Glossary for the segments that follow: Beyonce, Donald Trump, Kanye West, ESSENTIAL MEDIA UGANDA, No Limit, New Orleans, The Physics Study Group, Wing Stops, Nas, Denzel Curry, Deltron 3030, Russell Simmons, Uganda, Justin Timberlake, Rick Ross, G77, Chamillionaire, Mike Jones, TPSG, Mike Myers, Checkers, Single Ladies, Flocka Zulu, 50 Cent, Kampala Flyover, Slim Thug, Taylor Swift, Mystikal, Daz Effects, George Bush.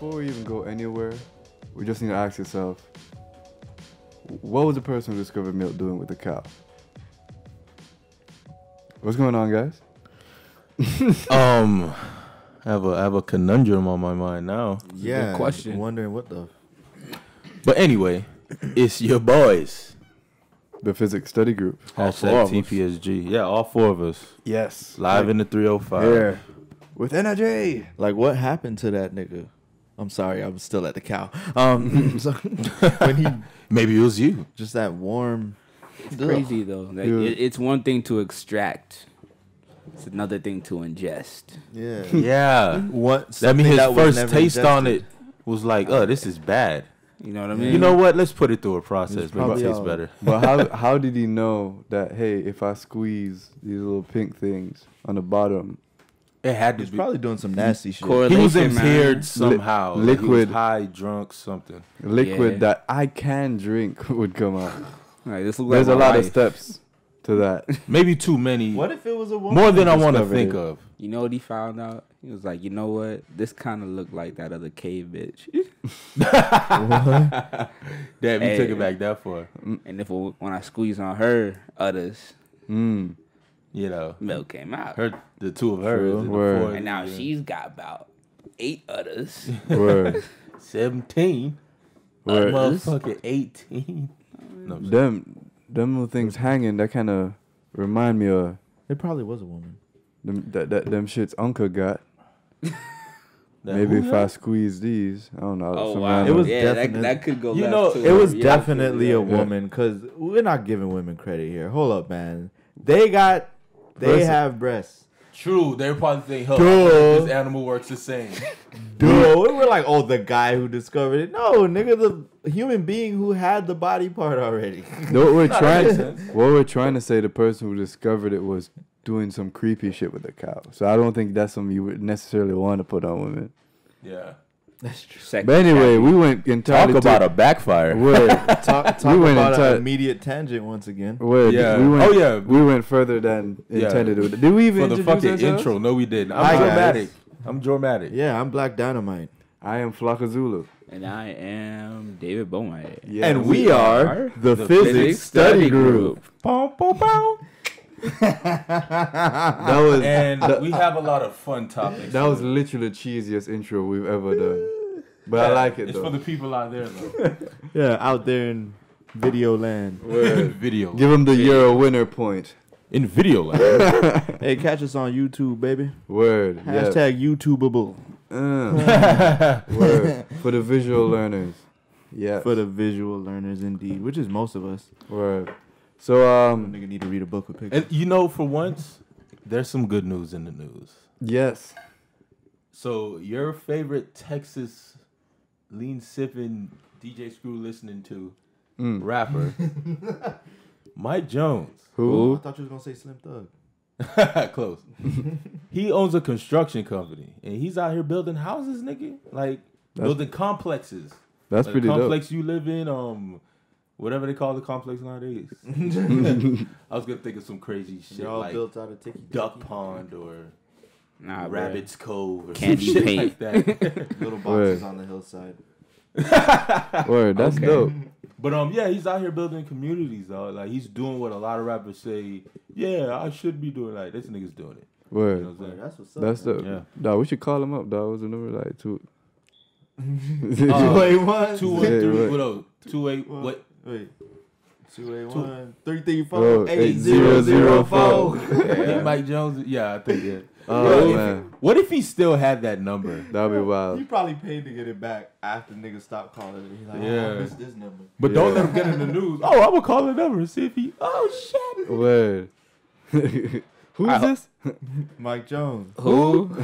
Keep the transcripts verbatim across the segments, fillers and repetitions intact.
before we even go anywhere, we just need to ask yourself, what was the person who discovered milk doing with the cow? What's going on, guys? um, I have a I have a conundrum on my mind now. Yeah, good question. I'm wondering what the. But anyway, it's your boys, the Physics Study Group. All four of T P S G. Us. Yeah, all four of us. Yes. Live like, in the three oh five. Yeah. With energy. Like, what happened to that nigga? I'm sorry, I'm still at the cow. Um, so when he maybe it was you. Just that warm. It's crazy though. Like, it, it's one thing to extract. It's another thing to ingest. Yeah. Yeah. What? That means his that first taste ingested. On it was like, oh, this is bad. You know what I mean? You know what? Let's put it through a process. Maybe it tastes better. But how how did he know that? Hey, if I squeeze these little pink things on the bottom. It had to He's be. probably doing some nasty shit. He was impaired somehow. Li liquid. Like he was high, drunk, something. Liquid yeah. that I can drink would come out. Right, this like There's a lot life. of steps to that. Maybe too many. What if it was a woman? More than I want to think of. You know what he found out? He was like, you know what? This kind of looked like that other cave bitch. What? Damn, you hey. took it back that far. And if when I squeeze on her udders. Mm. You know, milk came out. Her, the two of her, Word. and now yeah. she's got about eight udders. Word. Seventeen. Word. Motherfucking eighteen. No, them, them little things hanging. That kind of remind me of. It probably was a woman. Them, that, that them shits Uncle got. Maybe if had? I squeeze these, I don't know. Oh wow! It was yeah, that, that could go. You know, too. it was yeah, definitely a woman because we're not giving women credit here. Hold up, man. They got. They Versus. have breasts. True. They probably think, oh, this animal works the same. Dude, we were like, oh, the guy who discovered it. No, nigga, the human being who had the body part already. No, what we're trying what we're trying to say, the person who discovered it was doing some creepy shit with the cow. So I don't think that's something you would necessarily want to put on women. Yeah. That's true. Second but anyway, we went entirely talk about a backfire. Word. talk talk we went about an immediate tangent once again. Word. Yeah. We went, oh yeah, we went further than yeah. intended. Did we even for the fucking ourselves? intro? No, we didn't. I'm Hi, dramatic. Guys. I'm dramatic. Yeah, I'm Black Dynamite. I am Flocka Zulu. And I am David Beaumont. Yeah. And we, we are, are the, the Physics, Physics Study Group. Bow, bow, bow. That was, and that, we have a lot of fun topics. That was literally the cheesiest intro we've ever done, but yeah, I like it. It's though. for the people out there, though. Yeah, out there in video land. In video. Give them the video. Euro winner point in video land. Hey, catch us on YouTube, baby. Word. Hashtag yep. YouTubeable. Mm. Word for the visual learners. Yeah. For the visual learners, indeed, which is most of us. Word. So um, nigga need to read a book with pictures. And you know, for once, there's some good news in the news. Yes. So your favorite Texas lean sipping D J Screw listening to mm. rapper, Mike Jones. Who? Ooh, I thought you was gonna say Slim Thug. Close. He owns a construction company, and he's out here building houses, nigga. Like that's, building complexes. That's like pretty. The complex dope. you live in, um. Whatever they call the complex nowadays. I was gonna think of some crazy shit. They're all like built out of tiki -tiki. Duck Pond or nah, Rabbit's bro. Cove or Candy some shit paint. like that. Little boxes Word. on the hillside. Word, that's okay. dope. But um, yeah, he's out here building communities, though. Like he's doing what a lot of rappers say. Yeah, I should be doing like this. Nigga's doing it. Word, you know what Word. that's what's up. That's man. dope. Yeah, dog, we should call him up, dog. Was the number like two? two eight one Two eight three. What else? Two eight what? Wait, two eight one, three three four, eight zero zero four. Mike Jones, yeah, I think that. Oh, man. What if he still had that number? That'd be wild. He probably paid to get it back after niggas stopped calling it. He's like, yeah. oh, this, this number. But yeah. don't let him get in the news. Oh, I'm going to call the number and see if he, oh, shit. Word. Who's I, this? Mike Jones. Who? Man,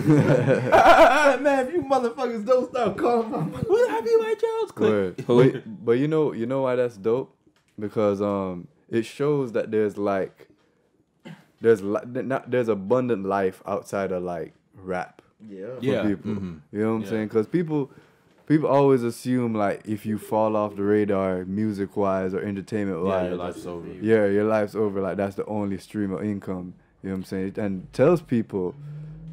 if you motherfuckers don't stop calling my mother. Would I be Mike Jones? Click. But, but you know, you know why that's dope? Because um, it shows that there's like, there's li not there's abundant life outside of like rap. Yeah. For yeah. people. Mm-hmm. You know what I'm yeah. saying? Because people, people always assume like if you fall off the radar, music wise or entertainment wise, yeah, your life's over. Yeah, your life's over. Like that's the only stream of income. You know what I'm saying? And tells people,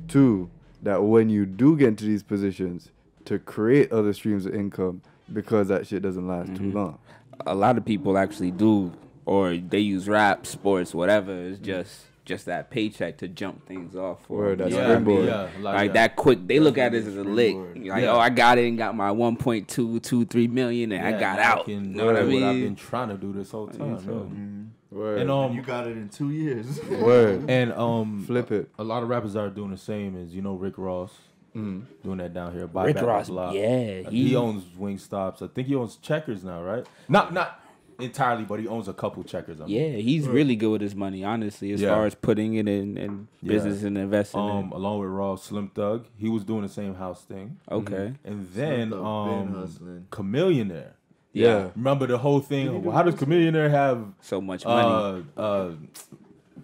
too, that when you do get into these positions, to create other streams of income because that shit doesn't last mm-hmm. too long. A lot of people actually do, or they use rap, sports, whatever. It's just just that paycheck to jump things off for. That's yeah, springboard. Yeah, like, like that quick. They that's look at it as a lick. Like, yeah. oh, I got it and got my one point two two three million and yeah, I got I out. You know what I mean? What I've been trying to do this whole time. So. Mm-hmm. Word. And um, and you got it in two years. Word. And um, flip it. A lot of rappers are doing the same as you know Rick Ross. Mm. Doing that down here. Buy Rick back Ross, block. yeah, he, he owns Wing Stops. I think he owns Checkers now, right? Not not entirely, but he owns a couple Checkers. I mean. Yeah, he's right. really good with his money, honestly, as yeah. far as putting it in, in yeah. business and investing. Um, in. Along with Ross, Slim Thug, he was doing the same house thing. Okay, mm-hmm. and then um, Chamillionaire. Yeah. yeah, remember the whole thing? Well, how does Chamillionaire have so much money? Uh, uh,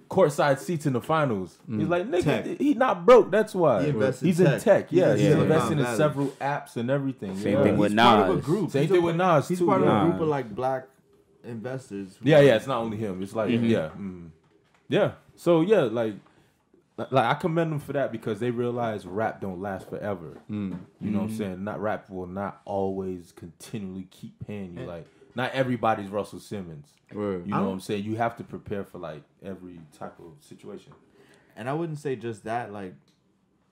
courtside seats in the finals. Mm. He's like, nigga, tech. he not broke. That's why. He he's in tech. tech. Yeah, yeah, he's yeah. investing yeah. in several apps and everything. Same yeah. thing with he's Nas. Same he's thing a, with Nas, He's too. part of Nas. a group of, like, black investors. Yeah, yeah, it's not only him. It's like, mm-hmm. yeah. Mm. Yeah. So, yeah, like, like, I commend them for that because they realize rap don't last forever. Mm. You know mm-hmm. what I'm saying? Not rap will not always continually keep paying you, and, like, not everybody's Russell Simmons. Word. You know I'm, what I'm saying? You have to prepare for, like, every type of situation. And I wouldn't say just that. Like,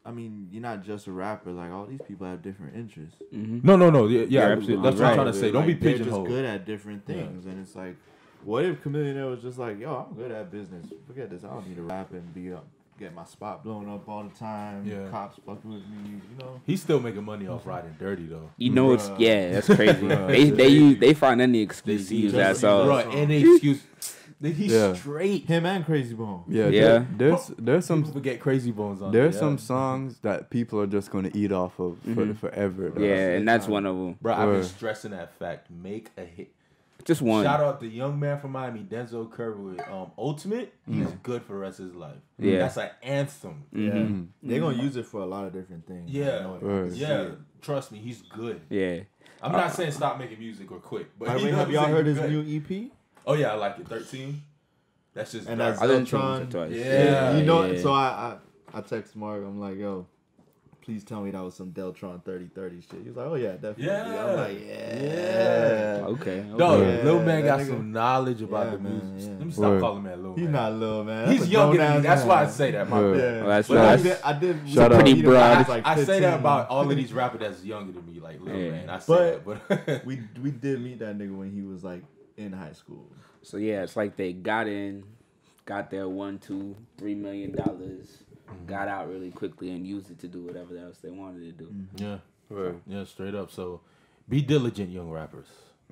I mean, you're not just a rapper. Like, all these people have different interests. Mm-hmm. No, no, no. Yeah, yeah absolutely. That's right. what I'm trying to say. Don't like, be pigeonholed. They're just good at different things. Yeah. And it's like, what if Chamillionaire was just like, yo, I'm good at business. Forget this. I don't need to rap and be up. Get my spot blown up all the time. Yeah. Cops fucking with me, you know. He's still making money off riding dirty though. You know it's yeah, that's crazy. they they use, they find any excuse to use that song. Bro, any excuse. He's yeah. straight. Him and Crazy Bones. Yeah, yeah. There, there's there's some people get Crazy Bones on. There's yeah. some songs that people are just going to eat off of for, mm-hmm. forever. Though. Yeah, that's and that's time. one of them. Bro, I've been stressing that fact. Make a hit. Just one. Shout out the young man from Miami, Denzel Curry with um, Ultimate. He's mm. good for the rest of his life. Yeah. That's an anthem. Yeah. Mm-hmm. They're going to use it for a lot of different things. Yeah. You know, right. Yeah. It. Trust me, he's good. Yeah. I'm not uh, saying stop making music or quit. But I mean, have y'all heard his good. new E P? Oh, yeah. I like it. thirteen That's just and dark. That's Deltron. Twice. Yeah. yeah. You know, yeah. so I, I, I text Mark. I'm like, yo. Please tell me that was some Deltron thirty thirty shit. He was like, oh, yeah, definitely. Yeah. I'm like, yeah. yeah. Okay. okay. Dog, yeah, Lil Man got nigga. some knowledge about yeah, the music. Man, yeah. Let me stop Word. calling man Lil Man. He's not Lil Man. That's He's younger than me. That's man. why I say that, my yeah. man. Well, that's right. I did, I did Shout out. Pretty broad. I, was like I say that about all of these rappers that's younger than me, like Lil yeah. Man. I say but that, but we, we did meet that nigga when he was, like, in high school. So, yeah, it's like they got in, got their one, two, three million dollars. Got out really quickly and used it to do whatever else they wanted to do. Yeah, right. yeah, straight up. So, be diligent, young rappers.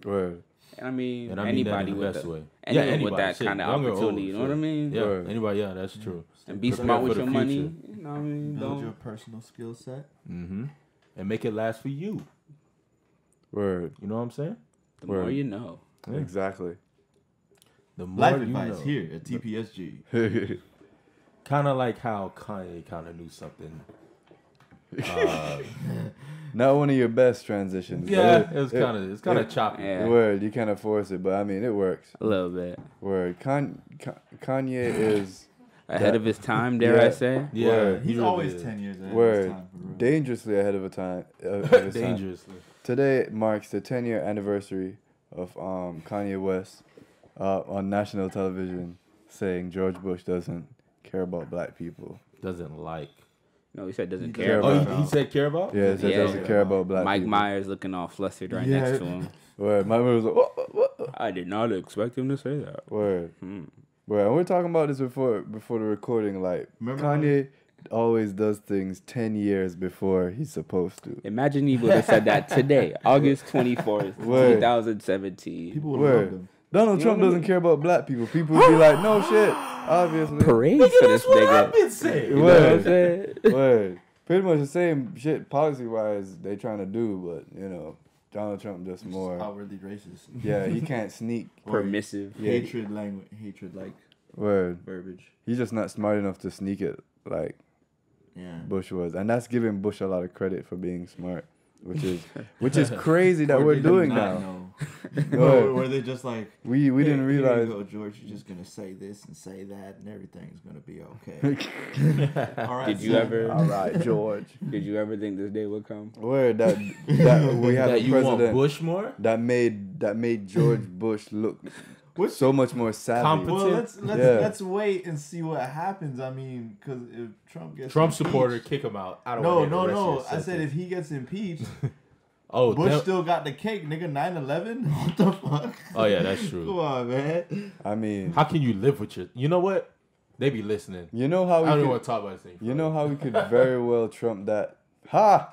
Right. And I mean, and I mean anybody that in the with best the, way. Yeah, anybody with that shit, kind of opportunity. Old, you know shit. what I mean? Yeah, right. anybody. Yeah, that's true. And be Prepare smart with your future. money. You know what I mean? Build Don't. your personal skill set. Mm-hmm. And make it last for you. Word. You know what I'm saying? The Word. more you know. Yeah. Exactly. The more Life you advice know. here at T P S G. Kind of like how Kanye kind of knew something. Uh, Not one of your best transitions. Yeah, it, it was kind of it's kind of it, choppy. Yeah. Word, you kind of force it, but I mean, it works. A little bit. Word, Con, Con, Kanye is ahead that, of his time. Dare yeah, I say? Yeah, Word. he's, he's really always is. ten years ahead Word. of his time. For real. Dangerously ahead of a time. Of his Dangerously. Time. Today marks the ten-year anniversary of um, Kanye West uh, on national television saying George Bush doesn't care about black people. Doesn't like. No, he said doesn't he care about. Oh, he, he said care about? Yeah, he said yeah. doesn't care about black Mike people. Mike Myers looking all flustered right yeah. next to him. Word. Mike Myers was like, what, what, what? I did not expect him to say that. Word. Hmm. Word. And we were talking about this before before the recording. Like, Remember Kanye how? always does things ten years before he's supposed to. Imagine he would have said that today, August twenty-fourth, twenty seventeen People would have loved him. Donald Trump doesn't I mean? care about black people. People would be like, no shit, obviously. Parade for this nigga. I've been saying. You know what I'm saying? Word. Pretty much the same shit policy-wise they trying to do, but, you know, Donald Trump just He's more. outwardly racist. Yeah, he can't sneak. Permissive. Yeah. Hatred language. Hatred, like. Word. Verbiage. He's just not smart enough to sneak it like yeah. Bush was. And that's giving Bush a lot of credit for being smart, which is which is crazy that we're doing now. Know. Or were they just like, we we hey, didn't realize, you go, George, you're just gonna say this and say that, and everything's gonna be okay. All right. Did you so, ever? All right, George. Did you ever think this day would come? Where that that we had that a president Bush more? that made that made George Bush look What's so much more savvy. Competent. Well, let's let's, yeah. let's wait and see what happens. I mean, because if Trump gets Trump impeached, supporter, kick him out. I don't. No, no, no. I said if he gets impeached. Oh, Bush that... still got the cake, nigga. nine eleven What the fuck? Oh yeah, that's true. Come on, man. I mean, how can you live with your? You know what? They be listening. You know how we I don't could... know what talk about thing. You know how we could very well trump that. Ha!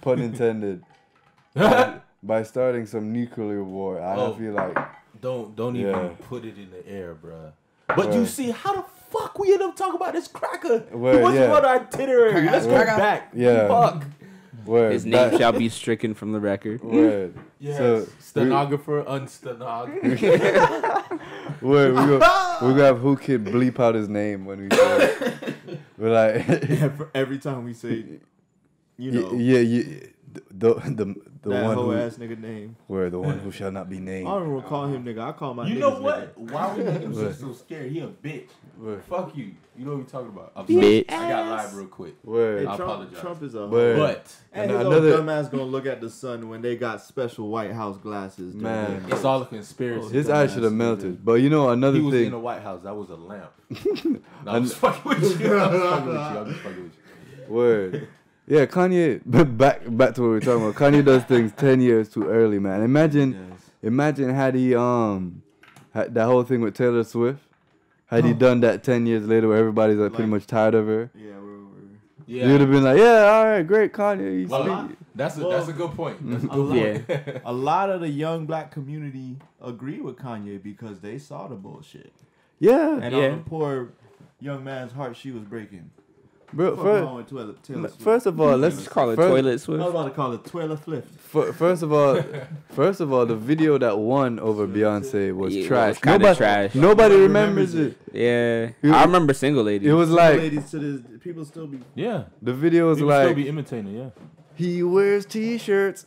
Pun intended. by, by starting some nuclear war, I oh, feel like don't don't even yeah. put it in the air, bro. But right. you see how the. Fuck, we end up talking about this cracker. Where, it wasn't yeah. on our itinerary. Let's go back. Yeah. Fuck. Word. His name shall be stricken from the record. Word. Yes. So, stenographer, unstenog. Word. We're going to have who can bleep out his name when we say it. We're like... yeah, for every time we say, you know... Yeah, yeah. yeah the, the, the that one whole who, ass nigga name. Where the one who shall not be named. I don't even call him nigga. I call my You know what? Nigga. Why would niggas just so scared? He a bitch. Word. Fuck you. You know what we talking about. I'm bitch. Sorry. I got live real quick. Word. I Trump, apologize. Trump is a Word. But and his another dumbass gonna look at the sun when they got special White House glasses. Man, it's all a conspiracy. Oh, his eyes should have melted. But you know another thing. He was thing. in the White House. That was a lamp. No, I'm just fucking with you. I'm just fucking with you. I'm just fucking with you. Word. Yeah, Kanye, back back to what we were talking about. Kanye does things ten years too early, man. Imagine yes. imagine had he, um, had that whole thing with Taylor Swift, had oh. he done that ten years later where everybody's like, like pretty much tired of her. Yeah, we're over. Yeah. You'd have been like, yeah, all right, great, Kanye. Well, a that's, a, well, that's a good point. That's a, good point. Yeah. A lot of the young black community agree with Kanye because they saw the bullshit. Yeah. And yeah. on the poor young man's heart, she was breaking. Bro, first, toilet, first of all, let's just call it first, Toilet Swift. I was about to call it Toilet Swift. First of all, first of all, the video that won over Beyonce was yeah, trash. It was nobody, trash. Nobody remembers it. it. Yeah, I remember Single Ladies. It was like Single Ladies to this, people still be yeah. The video was people like still be imitating. Yeah, he wears T-shirts.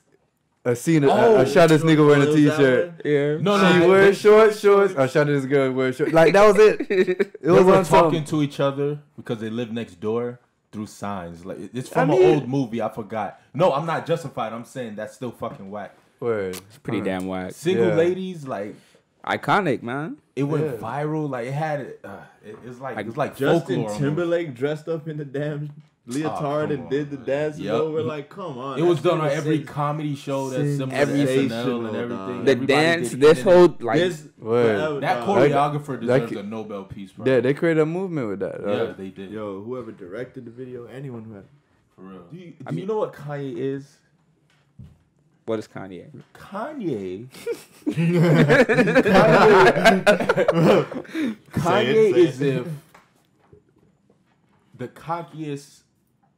I seen it. Oh, I, I shot this nigga wearing a T-shirt. Yeah. No, no. She no, wears short shorts. I shot this girl wearing shorts. Like that was it. It they was were talking to each other because they live next door through signs. Like it's from I mean, an old movie. I forgot. No, I'm not justified. I'm saying that's still fucking whack. Word. It's pretty um, damn whack. Single yeah. Ladies, like iconic, man. It went yeah. viral. Like it had. Uh, it, it's like, like it's like Justin Timberlake movie. dressed up in the damn. Leotard oh, and on, did the dance yep. over like come on. It was done on every comedy show that's similar every and everything. Nah. The Everybody dance, this whole like this, that, that choreographer that, deserves that, a Nobel Peace Prize. Yeah, they created a movement with that. Right? Yeah, they did. Yo, whoever directed the video, anyone who had for real. Do you, do I mean, you know what Kanye is? What is Kanye? Kanye. Kanye, Kanye it, is if the cockiest.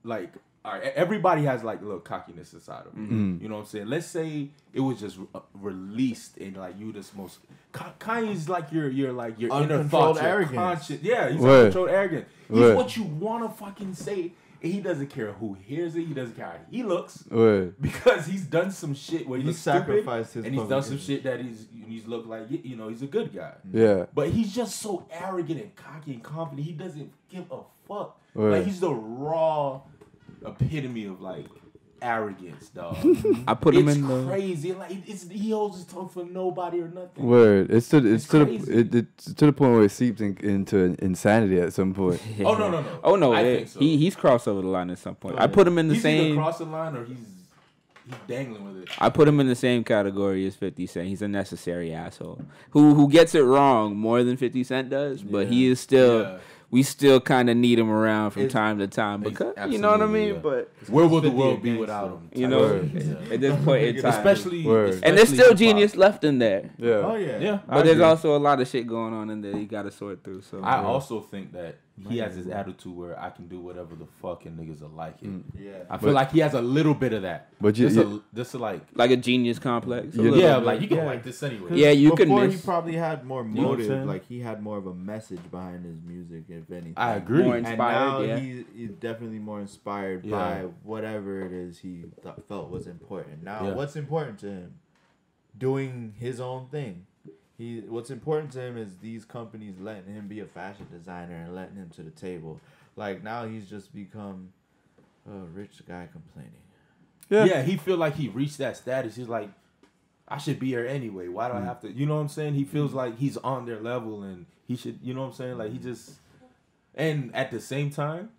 Like, all right, everybody has like a little cockiness inside of them. Mm-hmm. You know what I'm saying? Let's say it was just re- released and like you this most Kanye's like your your like your inner thoughts, arrogance. Your conscience. Yeah, he's Word. uncontrolled arrogance. He's Word. what you wanna fucking say. And he doesn't care who hears it. He doesn't care how he looks Word. because he's done some shit where he he's sacrificed his and he's done some shit that he's he's looked like you know he's a good guy. Yeah, but he's just so arrogant and cocky and confident. He doesn't give a fuck. Word. Like he's the raw. Epitome of like arrogance, dog. I put him it's in the crazy. Like it's he holds his tongue for nobody or nothing. Word. It's to it's, it's to the it, it's to the point where it seeps in, into insanity at some point. Yeah. Oh no no no. Oh no. I it, think so. He he's crossed over the line at some point. Oh, I yeah. put him in the he's same. He's either crossed the line or he's he's dangling with it. I put him in the same category as fifty Cent. He's a necessary asshole who who gets it wrong more than fifty Cent does, but yeah. he is still. Yeah. We still kind of need him around from it's, time to time because you know what I mean. Yeah. But where would the world be without him? You know, yeah. at this point in time, especially, especially and there's still genius pop. left in there. Yeah, oh yeah, yeah. But I there's agree. also a lot of shit going on in there you got to sort through. So I yeah. also think that he has this attitude where I can do whatever the fuck and niggas are like it. Mm. Yeah, I feel but, like he has a little bit of that. But you, just, you, a, just like like a genius complex. A yeah, yeah like you can yeah. like this anyway. Yeah, you before can. Before he probably had more motive. You know like he had more of a message behind his music, if anything. I agree. More inspired, and now yeah. he's, he's definitely more inspired yeah. by whatever it is he th- felt was important. Now, yeah. what's important to him? Doing his own thing. He, what's important to him is these companies letting him be a fashion designer and letting him to the table. Like, now he's just become a rich guy complaining. Yeah, yeah he feel like he reached that status. He's like, I should be here anyway. Why do mm. I have to? You know what I'm saying? He feels like he's on their level and he should, you know what I'm saying? Like, he just, and at the same time,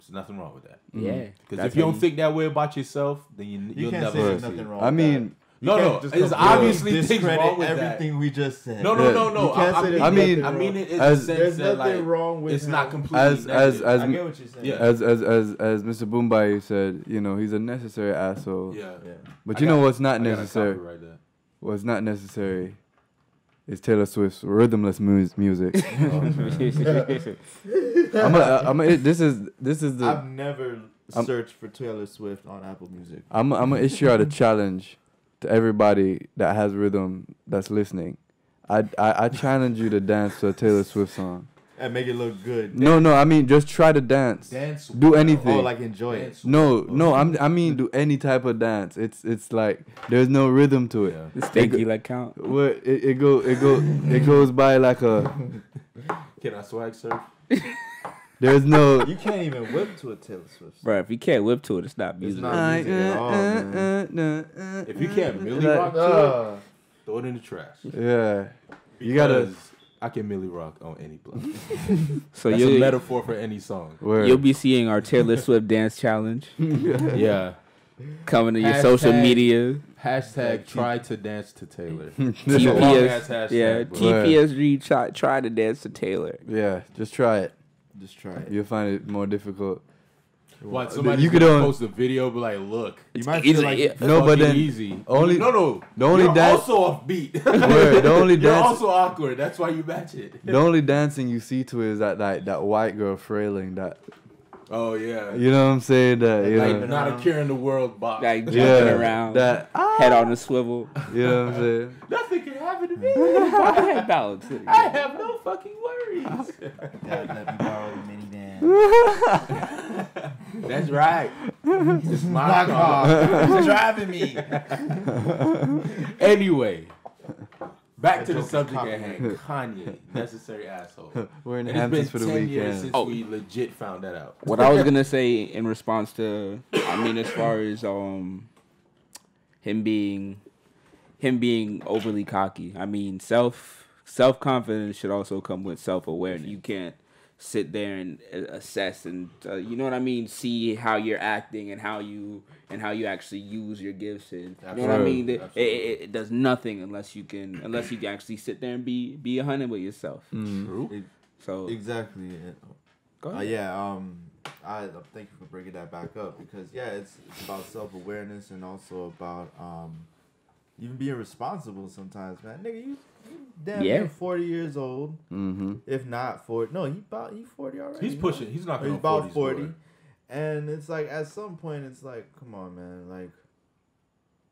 there's nothing wrong with that. Yeah. Because if you don't he, think that way about yourself, then you, you you'll can't never say nothing wrong I with mean, that. You no, no, it's obviously things wrong with everything that. We just said. No, no, no, no. I, I, mean, I mean, I mean, it is as, the sense that like wrong with it's him. Not completely as, as, as, I get what you're saying. Yeah. As, as, as, as Mister Boombai said, you know, he's a necessary asshole. Yeah, yeah. But you I know got, what's not necessary? Right what's not necessary is Taylor Swift's rhythmless mu- music. oh, I'm a, I'm a, this is this is the. I've never searched I'm, for Taylor Swift on Apple Music. I'm, I'm gonna issue out a challenge. To everybody that has rhythm that's listening, I, I I challenge you to dance to a Taylor Swift song and make it look good. Dance. No, no, I mean just try to dance. Dance. Do anything. Oh, like enjoy dance it. No, no, no, I'm I mean do any type of dance. It's it's like there's no rhythm to it. Yeah. It's stinky like count. Well, it, it go it go it goes by like a. Can I swag surf? There's no. You can't even whip to a Taylor Swift song. Bro, if you can't whip to it, it's not music. It's not music at all, man. If you can't Millie Rock to it, throw it in the trash. Yeah. You gotta. I can Millie Rock on any platform. So that's a metaphor for any song. Word. You'll be seeing our Taylor Swift dance challenge. Yeah. Coming to your hashtag, social media. Hashtag try to dance to Taylor. T P S, yeah, T P S G try, try to dance to Taylor. Yeah, just try it. Just try it. You'll find it more difficult. What? Somebody could post a video, but like, look, you might feel like it's no, but then easy. Only no, no. The only you're dance also off beat. Word, the only you're dance also awkward. That's why you match it. The only dancing you see to it is that that, that white girl frailing that. Oh yeah. You know what I'm saying? That you like know, not around. A care in the world box. Like jumping yeah, around. That ah, head on a swivel. You know what I'm saying? Nothing can happen to me. I have balance. I have no fucking worries. God, let me borrow the minivan. That's right. It's my car. It's driving me. Anyway. Back to the subject at hand, Kanye, necessary asshole. We're in the Hamptons for the weekend. It's been ten years since oh. we legit found that out. What I was gonna say in response to, I mean, as far as um, him being, him being overly cocky. I mean, self self confidence should also come with self awareness. You can't sit there and assess and uh, you know what I mean. See how you're acting and how you and how you actually use your gifts and you know what I mean. It, it, it does nothing unless you can unless you can actually sit there and be be a hundred with yourself. Mm. True. It, so exactly. Go ahead. Uh, yeah. Um. I thank you for bringing that back up because yeah, it's, it's about self awareness and also about um, even being responsible sometimes, man. Nigga, you. Damn, yeah. forty years old. Mm-hmm. If not forty, no, he about he forty already. He's pushing. He's not. He's about forty, boy. And it's like at some point, it's like, come on, man. Like,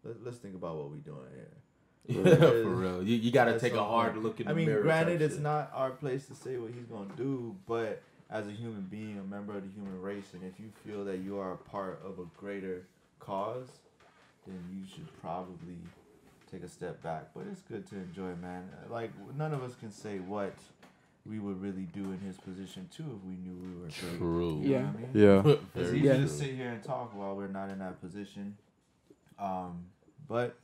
let, let's think about what we're doing here. Yeah, for real. You you gotta take a hard point. Look in the I mean, mirror granted, it's shit. Not our place to say what he's gonna do, but as a human being, a member of the human race, and if you feel that you are a part of a greater cause, then you should probably. Take a step back, but it's good to enjoy, man. Like none of us can say what we would really do in his position too if we knew we were true. True. You know yeah, I mean? Yeah. It's easy yeah. to sit here and talk while we're not in that position. Um, but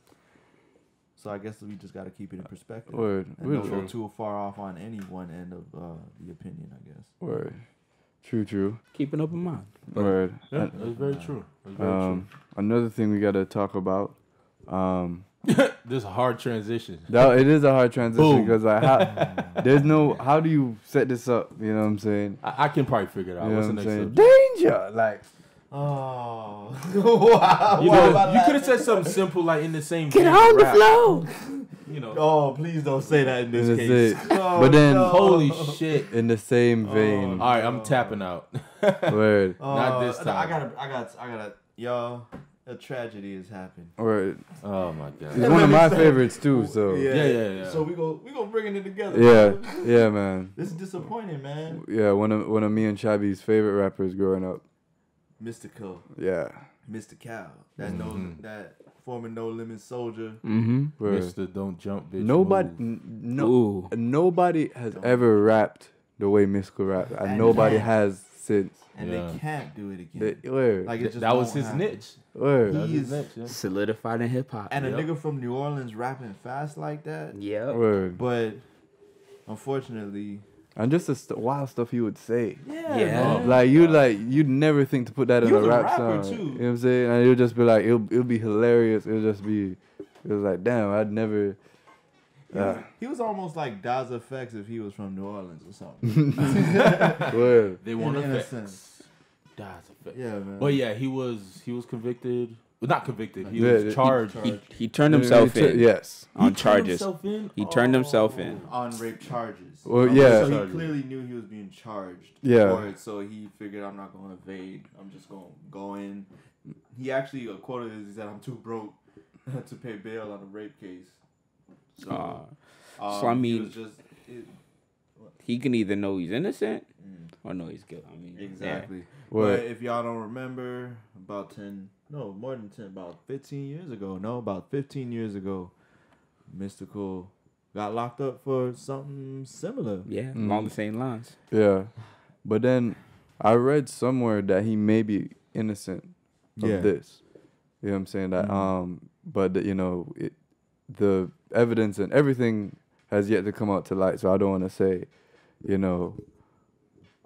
so I guess we just got to keep it in perspective. Word. And don't go too far off on any one end of uh, the opinion, I guess. Word. True. True. Keep an open mind. Word. Yeah, that's very true. That's very um, true. Another thing we got to talk about. Um, This hard transition. No, it is a hard transition because like, how, there's no. How do you set this up? You know what I'm saying? I, I can probably figure it out. You know What's what the next saying? Danger, like. Oh wow! You, wow, you could have said something simple like in the same. Get on the flow. You know. Oh, please don't say that in this, this case. Oh, Oh, but then, no. Holy shit! In the same vein. Oh, all right, I'm tapping out. Word. Uh, Not this time. I gotta, I gotta, I gotta, y'all. A tragedy has happened. Word. Oh my god. It's one of my favorites too. So yeah, yeah, yeah. yeah. So we go, we gonna bringing it together. Yeah, man. yeah, man. This is disappointing, man. Yeah, one of one of me and Chabi's favorite rappers growing up. Mystikal. Yeah. Mystikal. That mm-hmm. no that. Former No Limit soldier, mm-hmm. Mister Don't Jump, bitch. Nobody, n- no, Ooh. nobody has don't ever rapped the way Mystikal rapped, and, and nobody has since. And yeah. they can't do it again. They, like it just that was his happen. niche. Word. He, he is niche, yeah. solidified in hip hop. And yep. a nigga from New Orleans rapping fast like that. Yeah. But unfortunately. And just the st- wild stuff he would say. Yeah. yeah. Like, you like, you'd never think to put that in you a rap song. Too. You know what I'm saying? And it would just be like, it'll, it'll be hilarious. It'll just be, it was like, damn, I'd never. Uh. He, was, he was almost like Daz Effects if he was from New Orleans or something. Word. They want effects. Daz Effects. Yeah, man. But yeah, he was, he was convicted. Well, not convicted. He yeah, was charged. He, he, he turned himself he, he, in. Yes, on charges. In? He turned oh. himself in on rape charges. Well, yeah. So he clearly knew he was being charged. Yeah. For it, so he figured, I'm not going to evade. I'm just going to go in. He actually quoted is he said, "I'm too broke to pay bail on a rape case." So, uh, um, so I mean, he, was just, it, he can either know he's innocent mm. or know he's guilty. I mean, exactly. Yeah. But if y'all don't remember, about ten. No, more than ten, about fifteen years ago. No, about fifteen years ago, Mystikal got locked up for something similar. Yeah, mm. along the same lines. Yeah. But then I read somewhere that he may be innocent of yeah. this. You know what I'm saying? That, mm-hmm. um, But, the, you know, it, the evidence and everything has yet to come out to light, so I don't want to say, you know...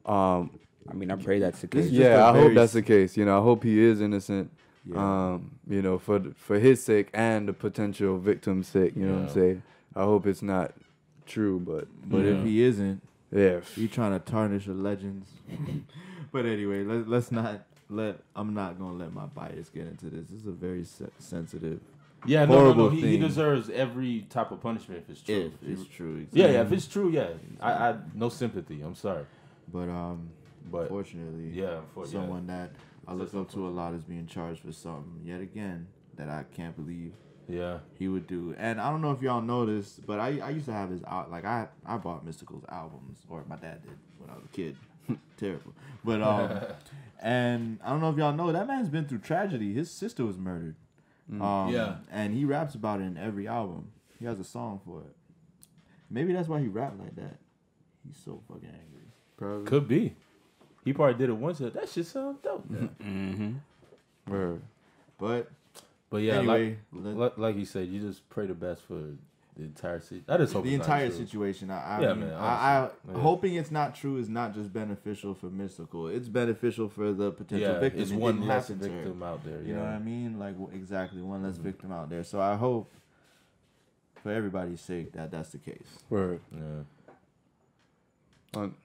Um, I mean, I pray that's the case. Yeah, I hope that's the case. You know, I hope he is innocent. Yeah. Um, you know, for for his sake and the potential victim's sake, you know yeah. what I'm saying? I hope it's not true, but but yeah. if he isn't, yeah, you trying to tarnish the legends. But anyway, let, let's not let I'm not gonna let my bias get into this. This is a very se- sensitive. Yeah, horrible no, no, no. He, he deserves every type of punishment if it's true. If it's true, exactly. yeah, yeah. If it's true, yeah. I, I no sympathy. I'm sorry, but um, but fortunately, yeah, for, someone yeah. that. I looked up to a lot as being charged for something, yet again, that I can't believe yeah. he would do. And I don't know if y'all noticed, but I I used to have his, like, I I bought Mystikal's albums, or my dad did when I was a kid. Terrible. But, um, and I don't know if y'all know, that man's been through tragedy. His sister was murdered. Mm. Um, yeah. And he raps about it in every album. He has a song for it. Maybe that's why he rapped like that. He's so fucking angry. Probably. Could be. He probably did it once. That shit sounds dope. Yeah. Mm-hmm. But, but yeah, anyway, like, let, like you said, you just pray the best for the entire situation. I just hope the it's entire not true. situation. I, I yeah, mean, man. I, I yeah. hoping it's not true is not just beneficial for Mystikal. It's beneficial for the potential yeah, victim. It's it one less victim out there. Yeah. You know what I mean? Like exactly one less mm-hmm. victim out there. So I hope, for everybody's sake, that that's the case. Word. Yeah. Um,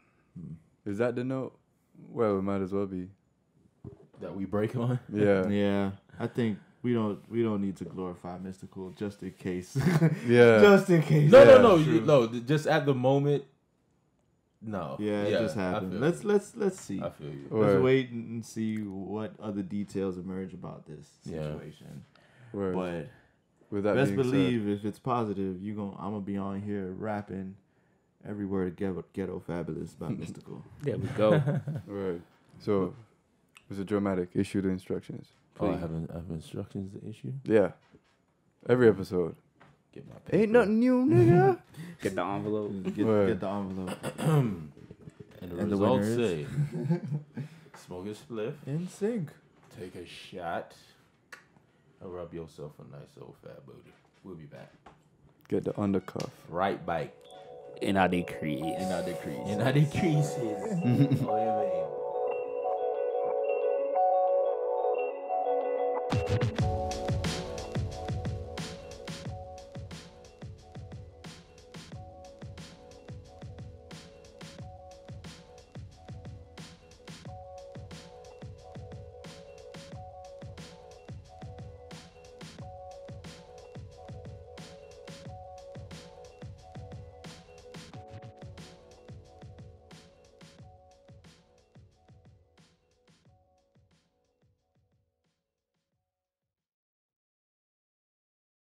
is that the note? Well, it might as well be that we break on. Yeah, yeah. I think we don't we don't need to glorify Mystikal just in case. yeah, just in case. No, no, no, you, no. Just at the moment. No. Yeah, it yeah, just happened. Let's you. let's let's see. I feel you. Let's Word. wait and see what other details emerge about this situation. Yeah. Word. But with that best believe said. if it's positive, you gonna I'm gonna be on here rapping. Every word ghetto, ghetto fabulous by Mystikal. There we go. Right. So, it was a dramatic issue to instructions. Please. Oh, I have, an, I have instructions to issue? Yeah. Every episode. Get my paper. Ain't nothing new, nigga. Get the envelope. Get, get the envelope. and the and results the say, smoke a spliff. In sync. Take a shot. And rub yourself a nice old fat booty. We'll be back. Get the undercuff. Right bike. In our decrease. In our decrease. In our decreases.